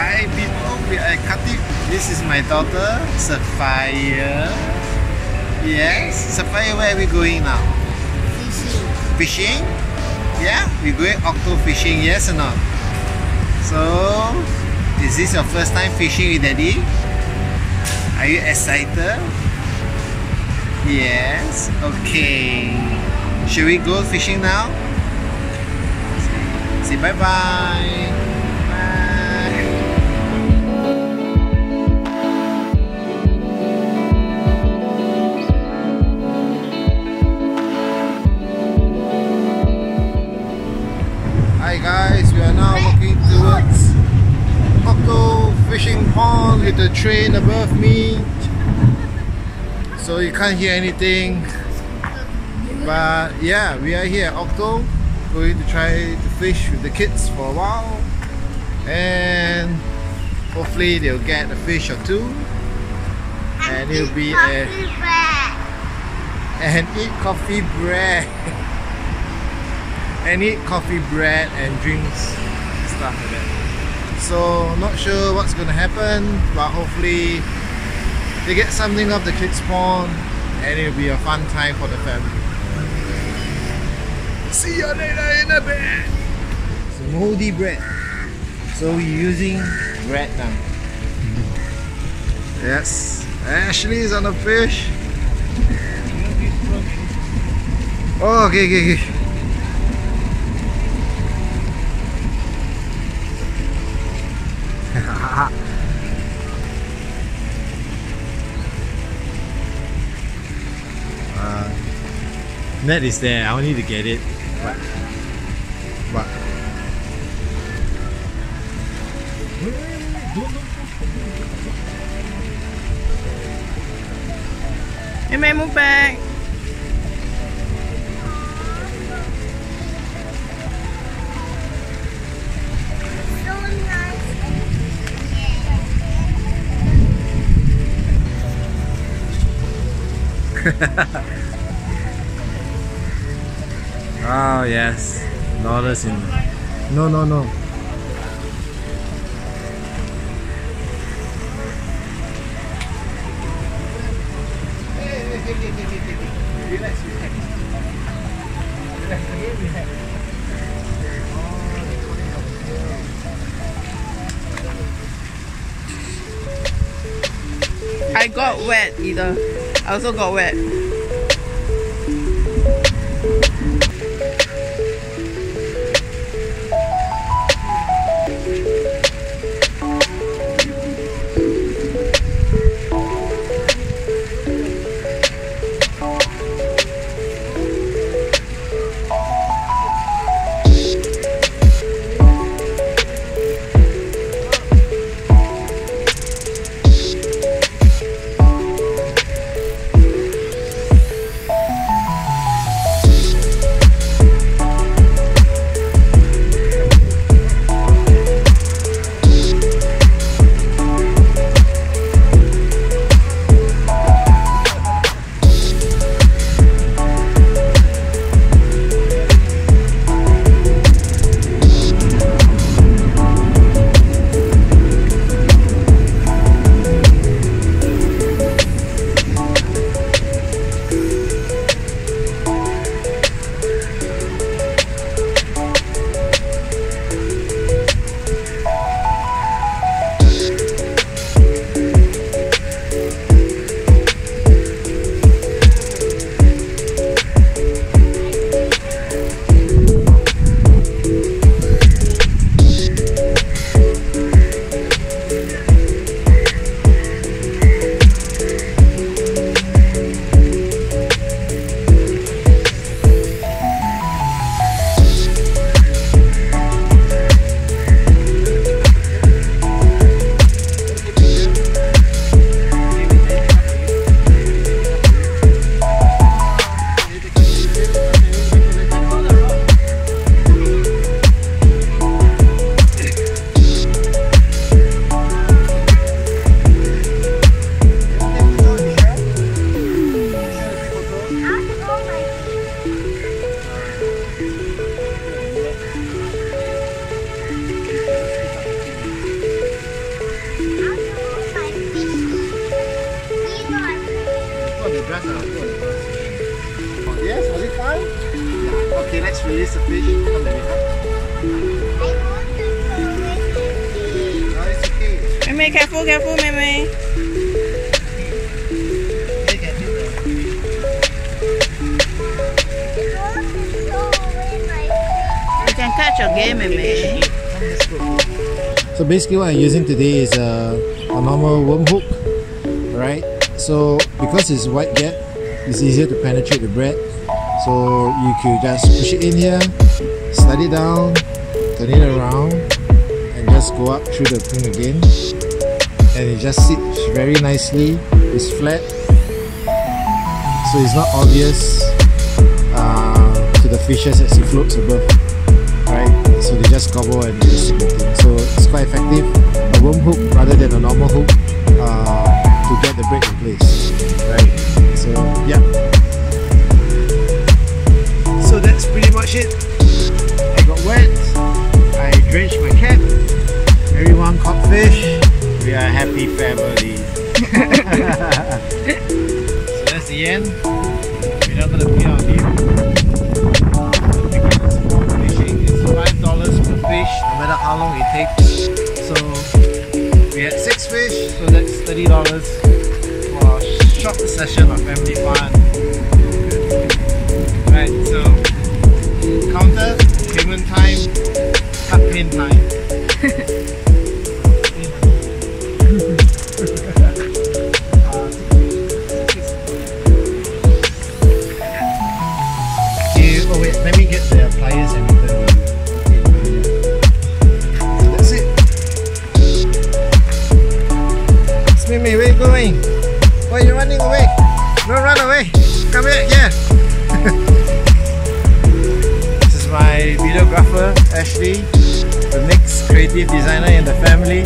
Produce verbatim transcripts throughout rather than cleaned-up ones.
Hi people, we are cutting. This is my daughter, Sapphire. Yes, Sapphire, where are we going now? Fishing. Fishing? Yeah, we're going octo fishing, yes or not? So, is this your first time fishing with Daddy? Are you excited? Yes, okay. Should we go fishing now? Say bye-bye. Hi guys, we are now walking towards Octo fishing pond with the train above me. So you can't hear anything. But yeah, we are here at Octo, going to try to fish with the kids for a while, and hopefully they'll get a fish or two, and it'll be a and eat coffee bread and eat coffee bread and drinks stuff like that. So not sure what's gonna happen, but hopefully they get something off the kids' pond, and it'll be a fun time for the family. See you later in a bit! It's moldy bread. So we're using bread now. Yes, Ashley is on the fish. Oh, okay, okay, okay. uh, net is there, I only need to get it. But, but. Hey man, move back. Oh yes, dollars in. No, no, no. Relax, relax. I got wet either. I also got wet. That's a good one. Yes, was it fun? Yeah. Okay, let's release the fish. Come on, no, it's okay. Meme, careful, careful, Meme. You can catch again, Meme. So basically what I'm using today is a, a normal worm hook, right? So because it's wide gap, it's easier to penetrate the bread. So you could just push it in here, slide it down, turn it around, and just go up through the thing again. And it just sits very nicely. It's flat, so it's not obvious uh, to the fishes as it floats above, right? So they just gobble and just eat it. So it's quite effective, a worm hook rather than a normal hook. Uh, to get the break in place, right? So yeah, so that's pretty much it. I got wet, I drenched my cap, everyone caught fish, we are a happy family. So that's the end. We're not going to pay our deal. Fishing is five dollars per fish, no matter how long it takes. So we had six fish, so that's thirty dollars for a short session of family fun. Right, so counter, payment time, cut pin time. Okay, oh wait, let me get the pliers and the... That's it. Mimi, where are you going? Why are you running away? Don't run away! Come back here! This is my videographer, Ashley, the next creative designer in the family.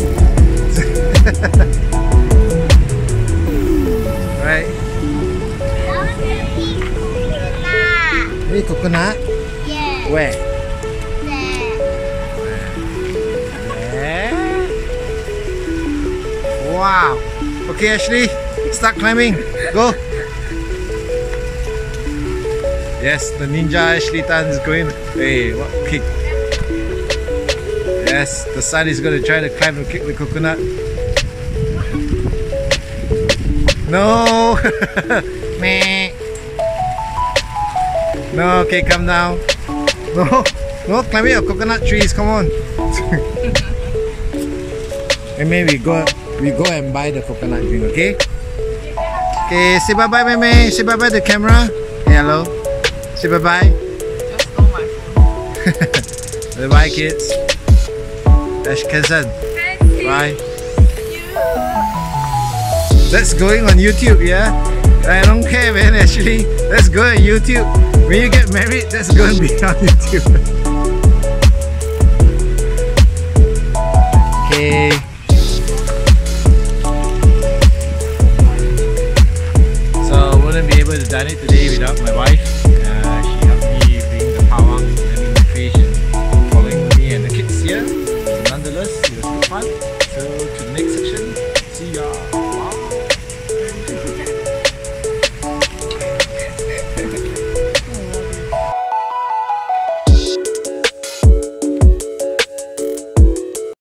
Right. I want to eat coconut. Yeah. Where? Wow! Okay, Ashley, start climbing. Go! Yes, the ninja Ashley Tan is going. Hey, what a kick! Yes, the son is going to try to climb and kick the coconut. No! Meh! No, okay, come down. No, no, climbing your coconut trees, come on! And maybe go. We go and buy the coconut drink, okay? Okay, say bye bye, Meme. Say bye bye to the camera. Hey, hello. Say bye bye. Just stole my phone. Bye bye, kids. Ash Kazan. Bye. That's going on YouTube, yeah? I don't care, man, actually. That's going on YouTube. When you get married, that's going to be on YouTube.